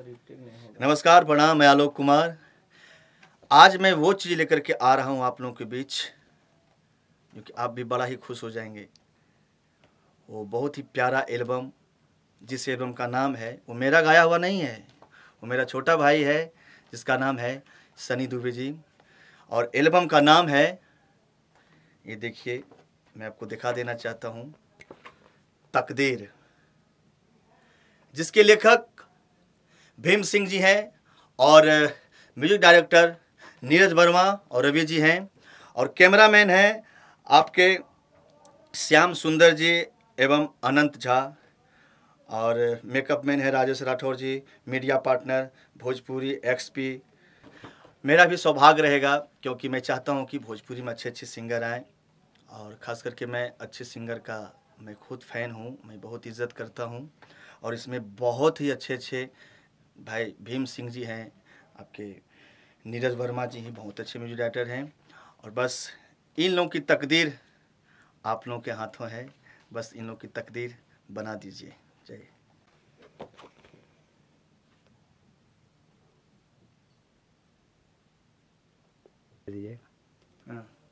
नमस्कार प्रणाम, मैं आलोक कुमार। आज मैं वो चीज़ लेकर के आ रहा हूँ आप लोगों के बीच, जो कि आप भी बड़ा ही खुश हो जाएंगे। वो बहुत ही प्यारा एल्बम, जिस एल्बम का नाम है, वो मेरा गाया हुआ नहीं है, वो मेरा छोटा भाई है, जिसका नाम है सनी दुबे जी। और एल्बम का नाम है, ये देखिए मैं आपको दिखा देना चाहता हूँ, तकदीर, जिसके लेखक भीम सिंह जी हैं और म्यूजिक डायरेक्टर नीरज वर्मा और रवि जी हैं, और कैमरामैन हैं आपके श्याम सुंदर जी एवं अनंत झा, और मेकअप मैन है Rajesh Rathore ji, media partner Bhojpuri XP. मेरा भी सौभाग्य रहेगा, क्योंकि मैं चाहता हूं कि भोजपुरी में अच्छे अच्छे सिंगर आएं, और ख़ास करके मैं अच्छे सिंगर का मैं खुद फ़ैन हूँ, मैं बहुत इज्जत करता हूँ। और इसमें बहुत ही अच्छे अच्छे भाई भीम सिंह जी हैं, आपके नीरज वर्मा जी ही बहुत अच्छे म्यूजिक डायरेक्टर हैं, और बस इन लोगों की तकदीर आप लोगों के हाथों है, बस इन लोगों की तकदीर बना दीजिए। जय। हाँ।